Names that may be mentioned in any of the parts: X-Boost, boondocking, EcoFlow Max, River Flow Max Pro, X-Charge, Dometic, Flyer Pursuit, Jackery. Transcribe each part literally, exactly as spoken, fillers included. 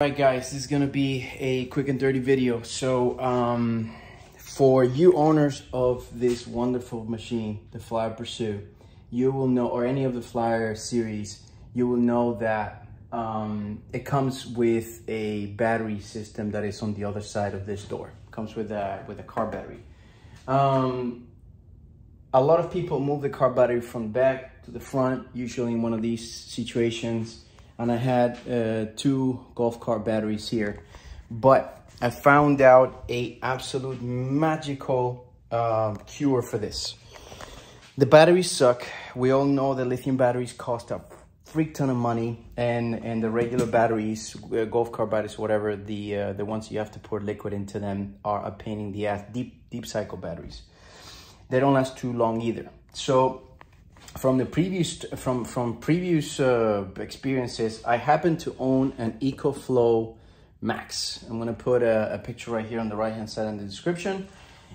Alright guys, this is going to be a quick and dirty video. So um, for you owners of this wonderful machine, the Flyer Pursuit, you will know, or any of the Flyer series, you will know that um, it comes with a battery system that is on the other side of this door. It comes with a, with a car battery. Um, a lot of people move the car battery from back to the front, usually in one of these situations. And I had uh, two golf cart batteries here, but I found out a absolute magical uh, cure for this. The batteries suck. We all know that lithium batteries cost a freak ton of money, and and the regular batteries, uh, golf cart batteries, whatever, the uh, the ones you have to pour liquid into them are a pain in the ass. Deep deep cycle batteries. They don't last too long either. So. From the previous, from from previous uh, experiences, I happen to own an EcoFlow Max. I'm gonna put a, a picture right here on the right hand side in the description.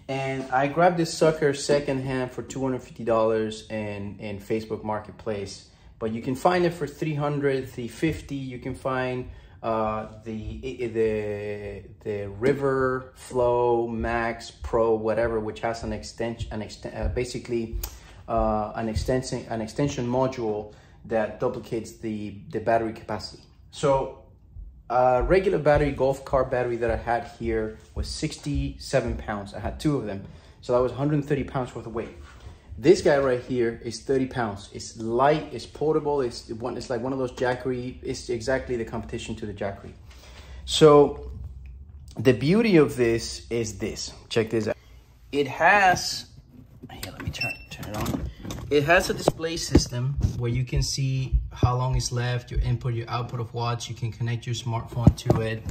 And I grabbed this sucker secondhand for two hundred fifty dollars in in Facebook Marketplace, but you can find it for three hundred, three fifty. You can find uh, the the the River Flow Max Pro, whatever, which has an extension, an exten uh, basically. Uh, an extension an extension module that duplicates the the battery capacity. So a uh, regular battery, golf cart battery that I had here was sixty-seven pounds. I had two of them, so that was one hundred thirty pounds worth of weight. This guy right here is thirty pounds. It's light, it's portable, it's one it's like one of those Jackery. It's exactly the competition to the Jackery. So the beauty of this is this, check this out. It has here, let me turn it Turn it on. It has a display system where you can see how long is left, your input, your output of watts. You can connect your smartphone to it.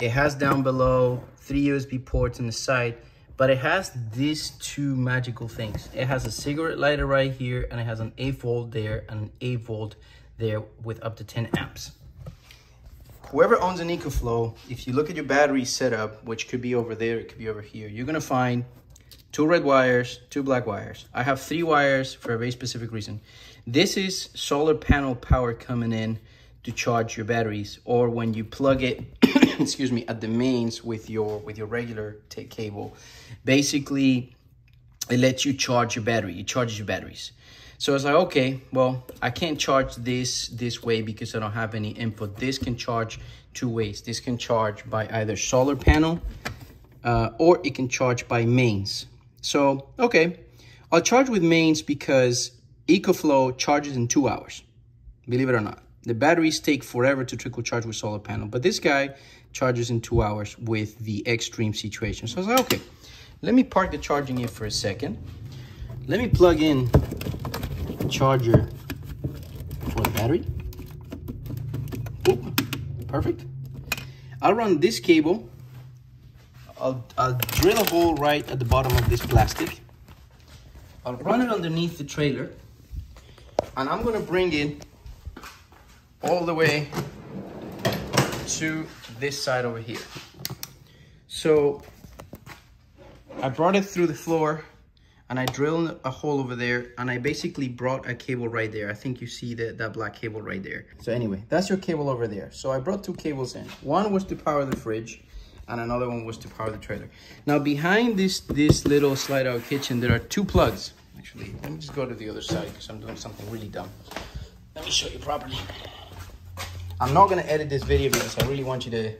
It has down below three U S B ports on the side, but it has these two magical things. It has a cigarette lighter right here, and it has an eight volt there and an eight volt there with up to ten amps. Whoever owns an EcoFlow, if you look at your battery setup, which could be over there, it could be over here, you're gonna find two red wires, two black wires. I have three wires for a very specific reason. This is solar panel power coming in to charge your batteries, or when you plug it, excuse me, at the mains with your with your regular cable. Basically, it lets you charge your battery. It charges your batteries. So I was like, okay, well, I can't charge this this way because I don't have any input. This can charge two ways. This can charge by either solar panel, uh, or it can charge by mains. So, okay, I'll charge with mains because EcoFlow charges in two hours, believe it or not. The batteries take forever to trickle charge with solar panel, but this guy charges in two hours with the extreme situation. So I was like, okay, let me park the charging here for a second. Let me plug in the charger for the battery. Oop, perfect. I'll run this cable. I'll, I'll drill a hole right at the bottom of this plastic. I'll run it underneath the trailer, and I'm gonna bring it all the way to this side over here. So I brought it through the floor, and I drilled a hole over there, and I basically brought a cable right there. I think you see the, that black cable right there. So anyway, that's your cable over there. So I brought two cables in. One was to power the fridge, and another one was to power the trailer. Now behind this this little slide out kitchen, there are two plugs. Actually, let me just go to the other side because I'm doing something really dumb. Let me show you properly. I'm not gonna edit this video because I really want you to,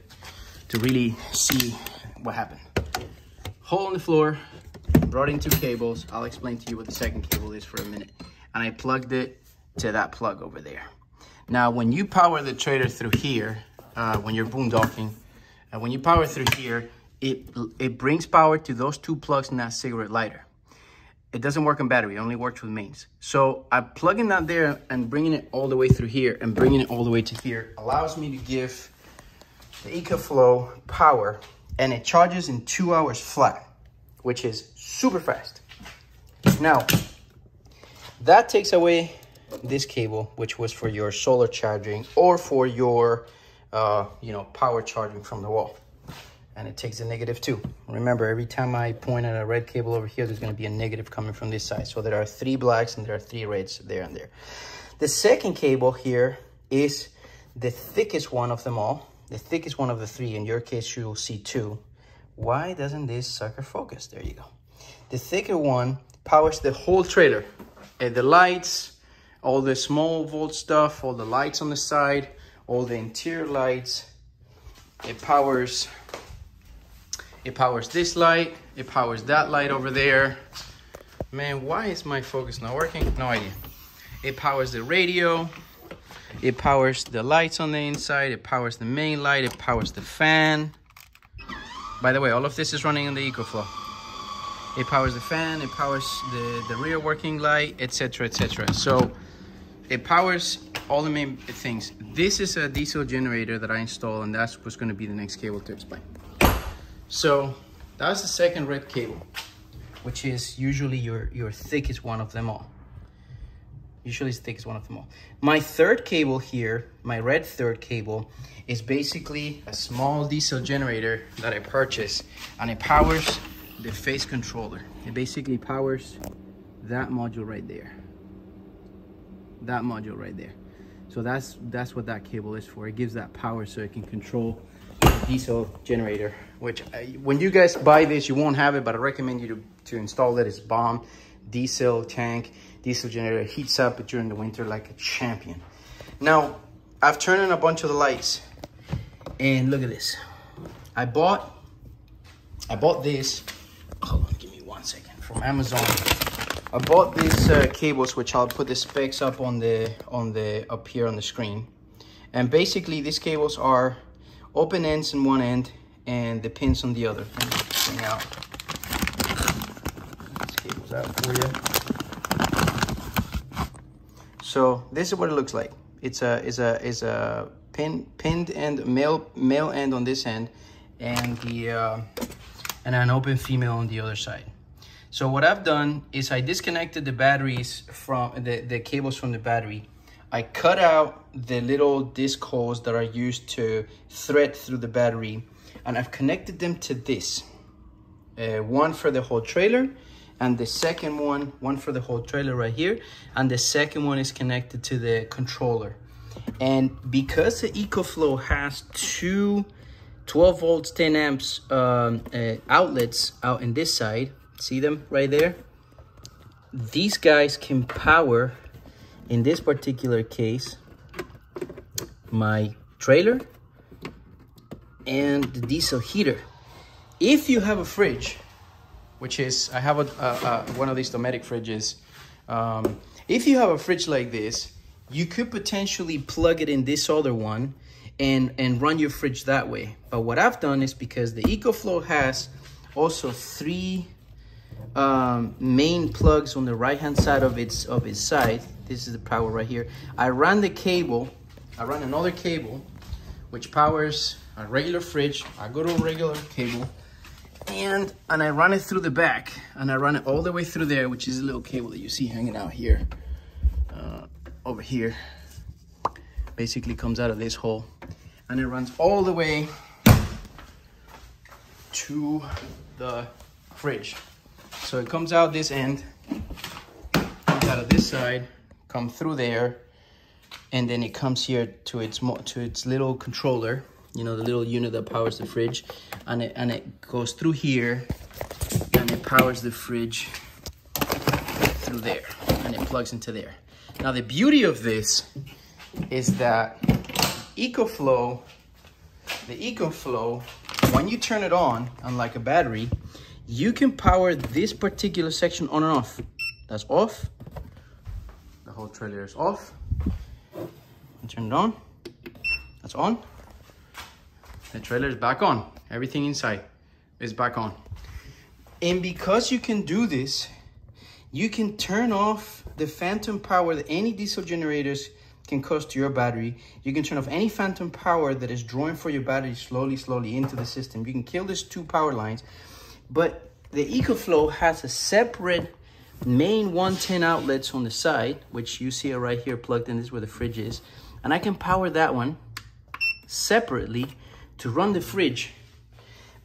to really see what happened. Hole in the floor, brought in two cables. I'll explain to you what the second cable is for a minute. And I plugged it to that plug over there. Now, when you power the trailer through here, uh, when you're boondocking, and when you power through here, it it brings power to those two plugs in that cigarette lighter. It doesn't work on battery, it only works with mains. So I'm plugging that there and bringing it all the way through here and bringing it all the way to here. Allows me to give the EcoFlow power, and it charges in two hours flat, which is super fast. Now, that takes away this cable, which was for your solar charging or for your Uh, you know, power charging from the wall, and it takes a negative two. Remember, every time I point at a red cable over here, there's going to be a negative coming from this side. So there are three blacks and there are three reds there and there. The second cable here is the thickest one of them all. the thickest one of the three. In your case, you will see two. Why doesn't this sucker focus? There you go. The thicker one powers the whole trailer. And the lights, all the small volt stuff, all the lights on the side, all the interior lights. It powers, it powers this light. It powers that light over there. Man, why is my focus not working? No idea. It powers the radio. It powers the lights on the inside. It powers the main light. It powers the fan. By the way, all of this is running on the EcoFlow. It powers the fan, it powers the, the rear working light, et cetera, et cetera. So it powers all the main things. This is a diesel generator that I installed, and that's what's gonna be the next cable to explain. So that's the second red cable, which is usually your, your thickest one of them all. Usually it's the thickest one of them all. My third cable here, my red third cable, is basically a small diesel generator that I purchased, and it powers the phase controller. It basically powers that module right there. That module right there. So that's that's what that cable is for. It gives that power so it can control the diesel generator, which I, when you guys buy this, you won't have it, but I recommend you to, to install it. It's bomb. Diesel tank, diesel generator, heats up during the winter like a champion. Now, I've turned on a bunch of the lights, and look at this. I bought, I bought this. Hold on, give me one second. From Amazon, I bought these uh, cables, which I'll put the specs up on the on the up here on the screen. And basically, these cables are open ends in one end and the pins on the other. Bring out these cables out for you. So this is what it looks like. It's a is a is a pin pinned end, male male end on this end, and the. Uh, and an open female on the other side. So what I've done is I disconnected the batteries from, the, the cables from the battery. I cut out the little disc holes that are used to thread through the battery, and I've connected them to this. Uh, one for the whole trailer, and the second one, one for the whole trailer right here, and the second one is connected to the controller. And because the EcoFlow has two twelve volts, ten amps um, uh, outlets out in this side. See them right there? These guys can power, in this particular case, my trailer and the diesel heater. If you have a fridge, which is, I have a, a, a, one of these Dometic fridges. Um, if you have a fridge like this, you could potentially plug it in this other one and and run your fridge that way. But what I've done is, because the EcoFlow has also three um, main plugs on the right hand side of its of its side, this is the power right here. I run the cable, I run another cable which powers a regular fridge. I go to a regular cable and and I run it through the back, and I run it all the way through there, which is a little cable that you see hanging out here, uh, over here. Basically comes out of this hole, and it runs all the way to the fridge. So it comes out this end, comes out of this side, come through there, and then it comes here to its mo to its little controller, you know, the little unit that powers the fridge, and it and it goes through here, and it powers the fridge through there, and it plugs into there. Now the beauty of this is that EcoFlow, the EcoFlow, when you turn it on, unlike a battery, you can power this particular section on and off. That's off. The whole trailer is off. Turn it on. That's on. The trailer is back on. Everything inside is back on. And because you can do this, you can turn off the phantom power that any diesel generators can cost your battery. You can turn off any phantom power that is drawing for your battery slowly, slowly into the system. You can kill these two power lines, but the EcoFlow has a separate main one ten outlets on the side, which you see right here plugged in. This is where the fridge is. And I can power that one separately to run the fridge,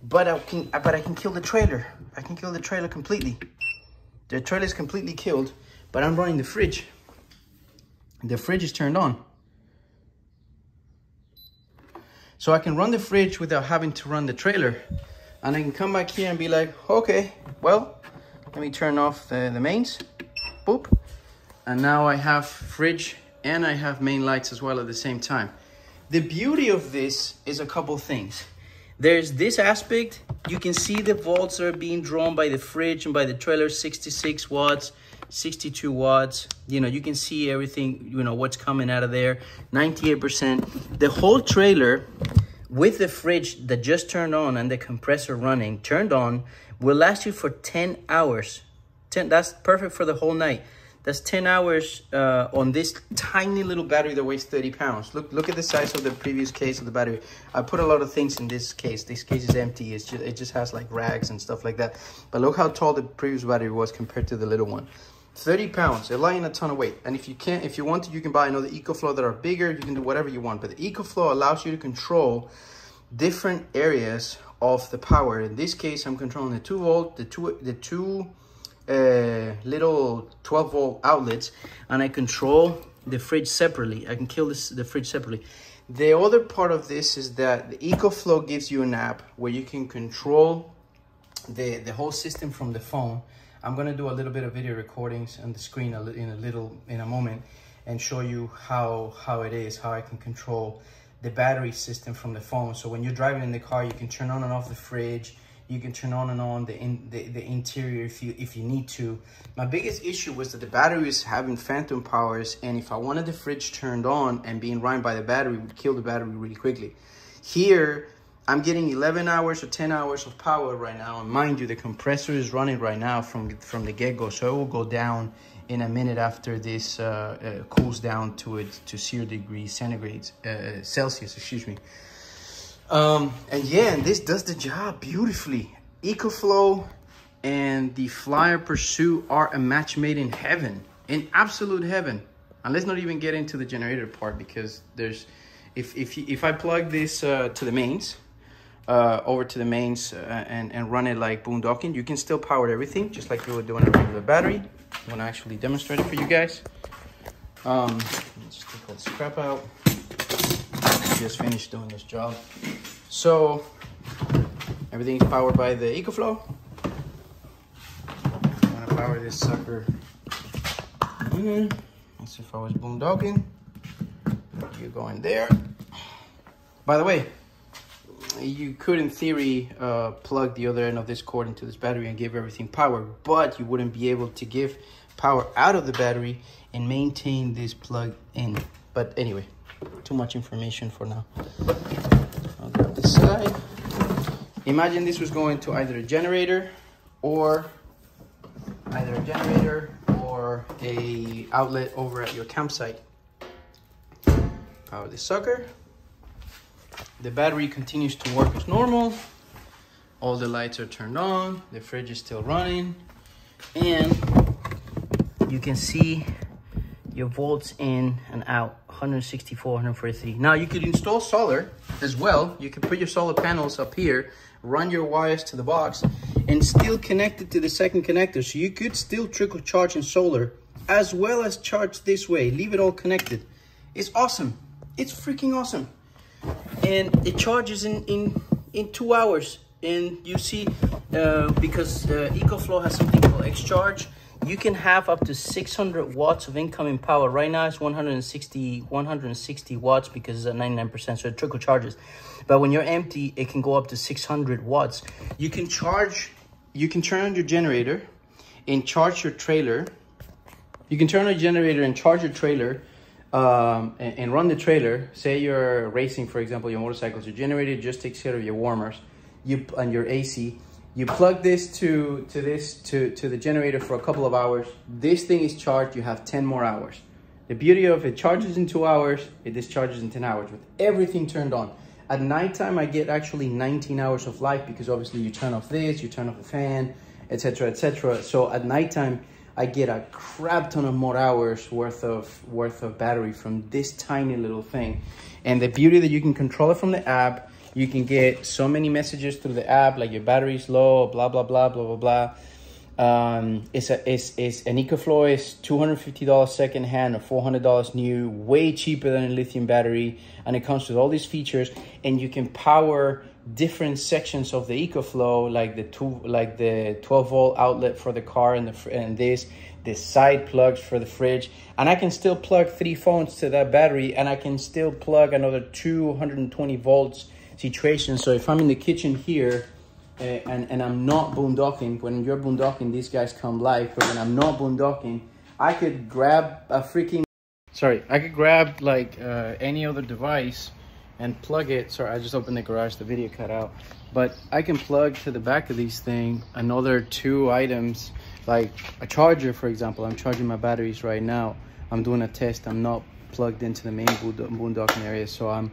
but I can, but I can kill the trailer. I can kill the trailer completely. The trailer is completely killed, but I'm running the fridge. The fridge is turned on. So I can run the fridge without having to run the trailer. And I can come back here and be like, okay, well, let me turn off the, the mains, boop. And now I have fridge and I have main lights as well at the same time. The beauty of this is a couple things. There's this aspect, you can see the volts are being drawn by the fridge and by the trailer, sixty-six watts, sixty-two watts. You know, you can see everything, you know, what's coming out of there, ninety-eight percent. The whole trailer with the fridge that just turned on and the compressor running, turned on, will last you for ten hours. ten, that's perfect for the whole night. That's ten hours uh, on this tiny little battery that weighs thirty pounds. Look, look at the size of the previous case of the battery. I put a lot of things in this case. This case is empty. It's just, it just has like rags and stuff like that. But look how tall the previous battery was compared to the little one. thirty pounds, they're lying a ton of weight. And if you can't, if you want to, you can buy another EcoFlow that are bigger. You can do whatever you want. But the EcoFlow allows you to control different areas of the power. In this case, I'm controlling the two volt, the two, the two. Uh, little twelve volt outlets, and I control the fridge separately. I can kill this the fridge separately. The other part of this is that the EcoFlow gives you an app where you can control the the whole system from the phone. I'm gonna do a little bit of video recordings on the screen in a little in a moment and show you how how it is how I can control the battery system from the phone. So when you're driving in the car, you can turn on and off the fridge. You can turn on and on the, in, the the interior if you if you need to. My biggest issue was that the battery was having phantom powers, and if I wanted the fridge turned on and being run by the battery, it would kill the battery really quickly. Here, I'm getting eleven hours or ten hours of power right now, and mind you, the compressor is running right now from from the get-go, so it will go down in a minute after this uh, uh, cools down to it to zero degrees centigrade uh, Celsius. Excuse me. Um, and yeah, and this does the job beautifully. EcoFlow and the Flyer Pursuit are a match made in heaven, in absolute heaven. And let's not even get into the generator part, because there's, if if if I plug this uh, to the mains, uh, over to the mains uh, and and run it like boondocking, you can still power everything just like you would do on a regular battery. I'm gonna actually demonstrate it for you guys. Um, let's just take all this crap out. Just finished doing this job. So everything's powered by the EcoFlow. I'm gonna power this sucker in here. Let's see if I was boondocking. You go in there. By the way, you could in theory uh, plug the other end of this cord into this battery and give everything power, but you wouldn't be able to give power out of the battery and maintain this plug in. But anyway, too much information for now. I'll grab this side. Imagine this was going to either a generator or either a generator or a outlet over at your campsite. Power this sucker. The battery continues to work as normal. All the lights are turned on. The fridge is still running. And you can see your volts in and out, one sixty-four, one forty-three. Now you could install solar as well. You can put your solar panels up here, run your wires to the box, and still connect it to the second connector. So you could still trickle charge in solar as well as charge this way, leave it all connected. It's awesome. It's freaking awesome. And it charges in, in, in two hours. And you see, uh, because uh, EcoFlow has something called X-Charge, you can have up to six hundred watts of incoming power. Right now it's one sixty watts because it's at ninety-nine percent, so it trickle charges. But when you're empty, it can go up to six hundred watts. You can charge, you can turn on your generator and charge your trailer. You can turn on your generator and charge your trailer um, and, and run the trailer. Say you're racing, for example, your motorcycles, your generator just takes care of your warmers you, and your A C. You plug this to to this to to the generator for a couple of hours. This thing is charged. You have ten more hours. The beauty of it, charges in two hours. It discharges in ten hours with everything turned on. At nighttime, I get actually nineteen hours of life because obviously you turn off this, you turn off the fan, et cetera, et cetera. So at nighttime, I get a crap ton of more hours worth of worth of battery from this tiny little thing. And the beauty that you can control it from the app. You can get so many messages through the app, like your battery's low, blah, blah, blah, blah, blah, blah. Um, it's a it's, it's an EcoFlow is two hundred fifty dollars secondhand or four hundred dollars new, way cheaper than a lithium battery, and it comes with all these features, and you can power different sections of the EcoFlow, like the two like the twelve volt outlet for the car and the and this the side plugs for the fridge, and I can still plug three phones to that battery, and I can still plug another two hundred twenty volts situation. So if I'm in the kitchen here, Uh, and, and I'm not boondocking, when you're boondocking, these guys come live, but when I'm not boondocking, I could grab a freaking, sorry, I could grab like uh, any other device and plug it. Sorry, I just opened the garage, the video cut out, but I can plug to the back of these thing another two items, like a charger, for example. I'm charging my batteries right now. I'm doing a test. I'm not plugged into the main boondocking area, so I'm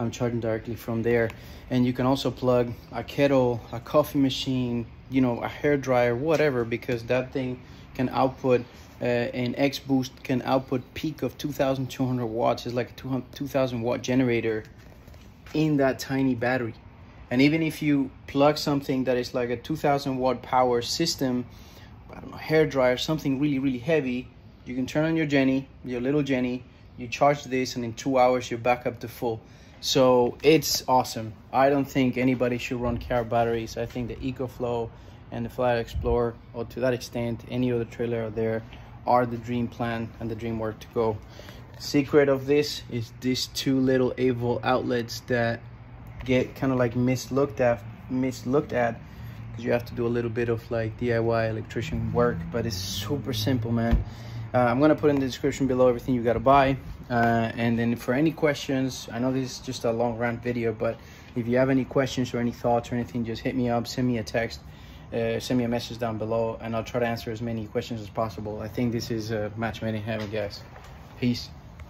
I'm charging directly from there. And you can also plug a kettle, a coffee machine, you know, a hair dryer, whatever, because that thing can output, uh, an X-Boost can output peak of two thousand two hundred watts. It's like a two thousand watt generator in that tiny battery. And even if you plug something that is like a two thousand watt power system, I don't know, hair dryer, something really, really heavy, you can turn on your Jenny, your little Jenny, you charge this, and in two hours, you're back up to full. So it's awesome. I don't think anybody should run car batteries. I think the EcoFlow and the Flyer Explorer, or to that extent, any other trailer out there, are the dream plan and the dream work to go. The secret of this is these two little eight volt outlets that get kind of like mislooked at, mislooked at, because you have to do a little bit of like D I Y electrician work, but it's super simple, man. Uh, I'm gonna put in the description below everything you gotta buy. Uh, and then for any questions, I know this is just a long rant video, but if you have any questions or any thoughts or anything, just hit me up, send me a text, uh, send me a message down below, and I'll try to answer as many questions as possible. I think this is a match made in heaven, guys. Peace.